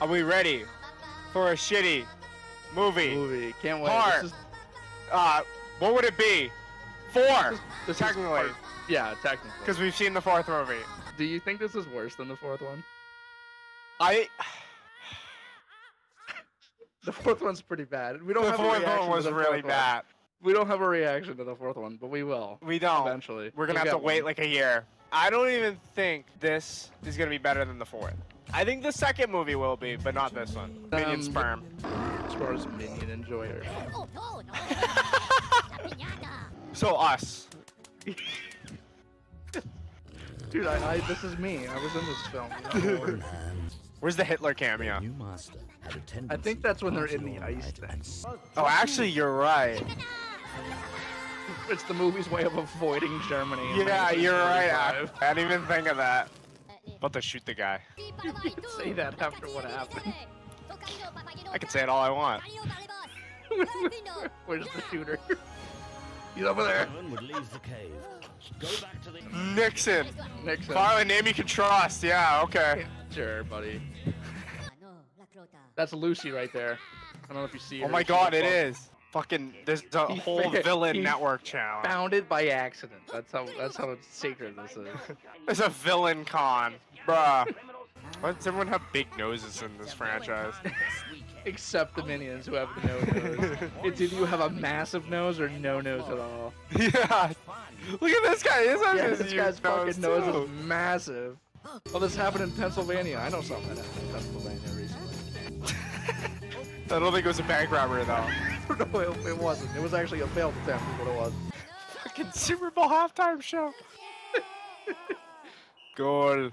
Are we ready for a shitty movie? Can't wait. Part, what would it be? 4. This technically. Part, yeah, technically. Because we've seen the 4th movie. Do you think this is worse than the 4th one? The 4th one's pretty bad. We don't have a reaction. The 4th one was really bad. We don't have a reaction to the 4th one, but we will. We don't. Eventually. We're gonna have to wait like a year. I don't even think this is gonna be better than the 4th. I think the 2nd movie will be, but not this one. Minion sperm. Scores Minion enjoyer. So us. Dude, this is me. I was in this film. Where's the Hitler cameo? I think that's when they're in the ice thing. Oh, actually, you're right. It's the movie's way of avoiding Germany. Yeah, you're right. I didn't even think of that. About to shoot the guy. You can say that after what happened. I can say it all I want. Where's the shooter? He's over there. Nixon. Nixon. Finally, a name you can trust. Yeah, okay. Sure, buddy. That's Lucy right there. I don't know if you see her. Oh my god, it is. Fucking, there's a whole villain network channel. Founded by accident. That's how sacred this is. There's a villain con. Bruh. Why does everyone have big noses in this franchise? Except the Minions, who have no nose. It's either you have a massive nose or no nose at all. Yeah. Look at this guy. This guy's fucking nose is massive. Well, this happened in Pennsylvania. I know something that happened in Pennsylvania recently. I don't think it was a bank robbery, though. No, it wasn't. It was actually a failed attempt, is what it was. Fucking Super Bowl halftime show. Goal.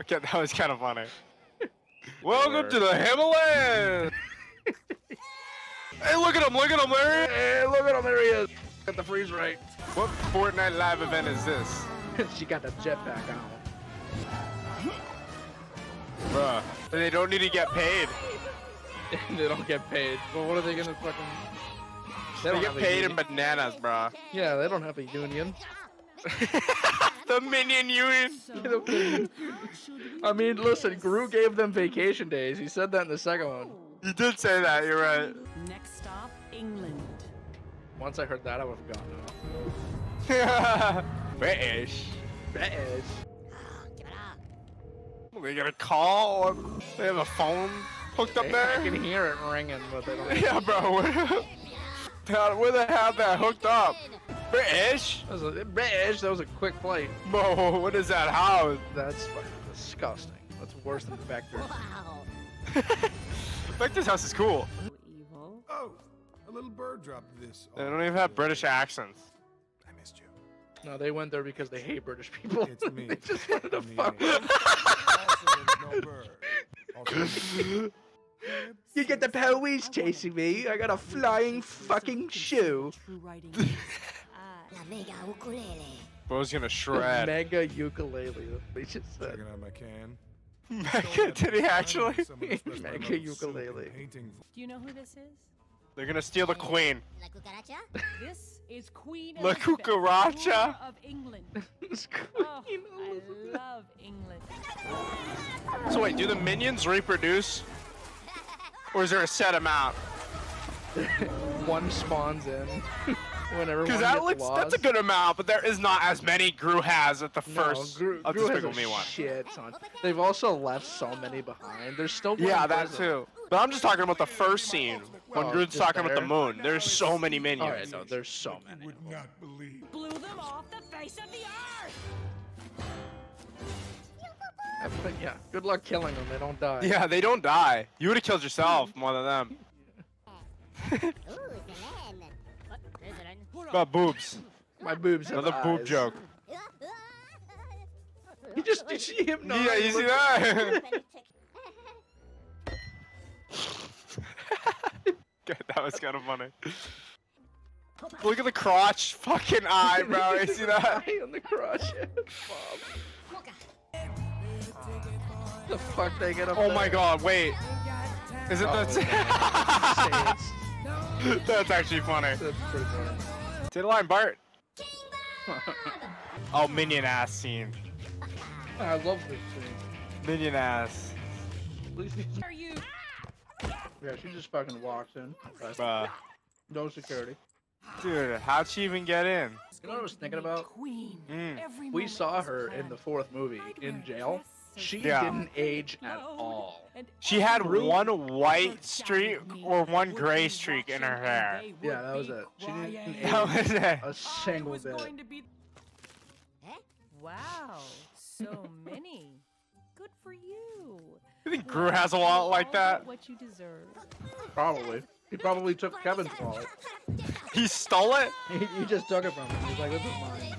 Okay, that was kind of funny. Welcome to the Himalayas! Hey, look at him! Look at him! There he is! Hey, look at him! There he is! Got the freeze right. What Fortnite live event is this? She got the jetpack on. Bruh. They don't need to get paid. They don't get paid. Well, what are they gonna fucking... They get paid in bananas, bruh. Yeah, they don't have a union. The Minion Union! I mean, listen, Gru gave them vacation days. He said that in the 2nd one. You did say that, you're right. Next stop, England. Once I heard that, I would have gotten off. British. They got a call. They have a phone hooked up there. I can hear it ringing, but they don't. Yeah, bro. Where the hell that hooked up? British. British. That was a quick flight. Bro, what is that? How? That's fucking disgusting. That's worse than Vector. Wow. Vector's house is cool. Oh, a little bird dropped this. They don't even have British accents. I missed you. No, they went there because they hate British people. It's me. They just wanted to fuck. You get the police chasing me. I got a flying fucking shoe. Bro's gonna shred. The mega ukulele. They just said. Mega? Did he actually? Mega ukulele. Do you know who this is? They're gonna steal the queen. La cucaracha? This is Queen La Cucaracha of England. This queen. Oh, I love England. So wait, do the Minions reproduce? Or is there a set amount? One spawns in. Whenever that's a good amount, but there is not as many Gru has at the first of Despicable Me one. Shit, son. They've also left so many behind. There's still one. Yeah, that too. But I'm just talking about the first scene when Gru's talking about the moon. There's so many Minions. Alright, no, there's so many. You would not believe. Blew them off the face of the earth. Yeah, good luck killing them. They don't die. Yeah, they don't die. You would have killed yourself more than them. About boobs. My boobs. Another boob joke. You just see him. Yeah, you see that. God, that was kind of funny. Look at the crotch, fucking eye, bro. You see that? Eye on the crotch. The fuck they get up. Oh my god! Wait. Is it that? That's actually funny. That's pretty funny. Say the line, Bart. Oh, Minion ass scene. I love this scene. Minion ass. Are you? Yeah, she just fucking walks in. Bruh. No security. Dude, how'd she even get in? You know what I was thinking about? We saw her in the fourth movie in jail. She didn't age at all. She had one white streak or one gray streak in her hair. Yeah, that was it. She didn't age a single bit. Wow, so many. Good for you. You think Gru has a wallet like that? What you deserve. Probably. He probably took Kevin's wallet. He stole it? He just took it from him. He's like, this is mine.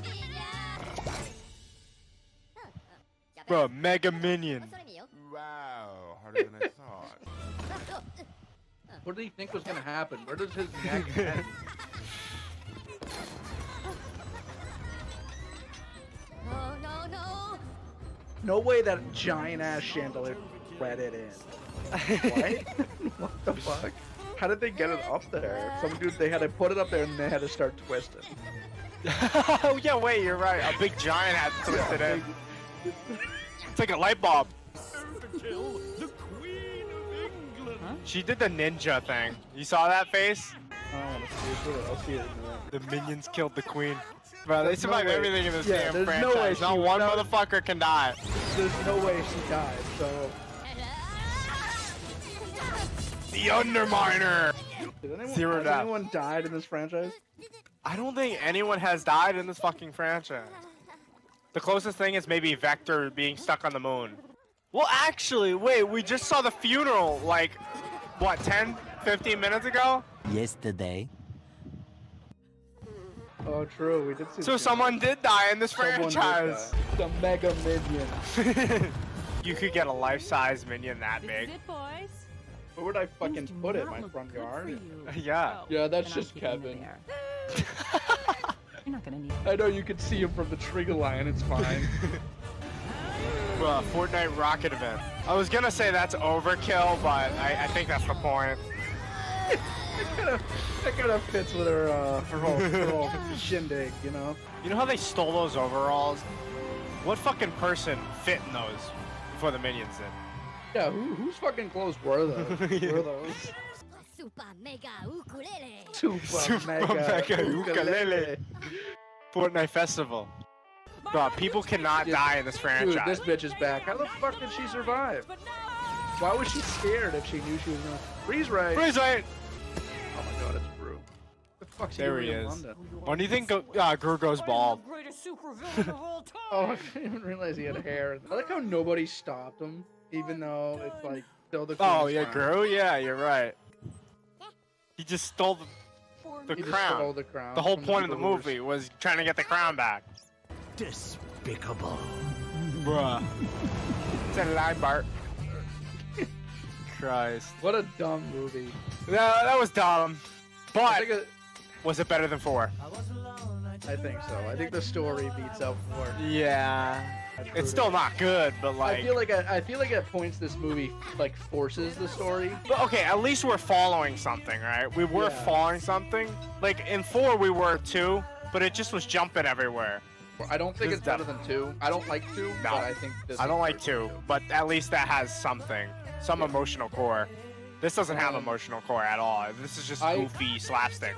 Bro, mega minion. Wow, harder than I thought. What did he think was gonna happen? Where does his neck end? Oh, no, no. No way that giant ass chandelier let it in. What? What the fuck? How did they get it up there? Some dude, they had to put it up there and they had to start twisting. Oh, yeah, wait, you're right. A big giant had to twist it in. It's like a light bulb. The Queen of England. Huh? She did the ninja thing. You saw that face? I don't want to see it. I'll see it in the minions killed the Queen. Bro, they survived everything in this damn franchise. No way not one motherfucker can die. There's no way she died, so... The Underminer! Has anyone died in this franchise? I don't think anyone has died in this fucking franchise. The closest thing is maybe Vector being stuck on the moon. Well, actually, wait, we just saw the funeral, like, what, 10, 15 minutes ago? Yesterday. Oh, true, we did see So someone did die in this franchise. The mega minion. You could get a life-size minion that big. Where would I fucking put it? My front yard? Yeah. Yeah, that's just Kevin. You're not gonna need it. I know you can see him from the trigger line, it's fine. Well, Fortnite rocket event. I was gonna say that's overkill, but I think that's the point. that kind of fits with her whole shindig, you know? You know how they stole those overalls? What fucking person fit in those before the minions did? Yeah, whose fucking clothes were those? Yeah. Were those? Super Mega Ukulele! Super Mega Ukulele! Fortnite Festival. Bro, people cannot die in this franchise. Dude, this bitch is back. How the fuck did she survive? Why was she scared if she knew she was gonna... Freeze right! Freeze right! Oh my god, it's Gru. The fuck's there he is. When do you think Gru goes bald? Oh, I didn't even realize he had hair. I like how nobody stopped him, even though it's like... still the oh, yeah, Gru? Yeah, you're right. He just stole the crown. Stole the crown. The whole point of the movie was trying to get the crown back. Despicable. Bruh. It's a lie, Bart. Christ. What a dumb movie. No, that was dumb. But was it better than 4? I think so. I think the story beats out 4. Yeah. It's still not good, but like I feel like at points this movie like forces the story. But okay, at least we're following something, right? We were following something. Like in 4 we were too, but it just was jumping everywhere. I don't think it's better than 2. I don't like 2, but I think this I don't like 2, but at least that has something. Some emotional core. This doesn't have emotional core at all. This is just goofy slapstick.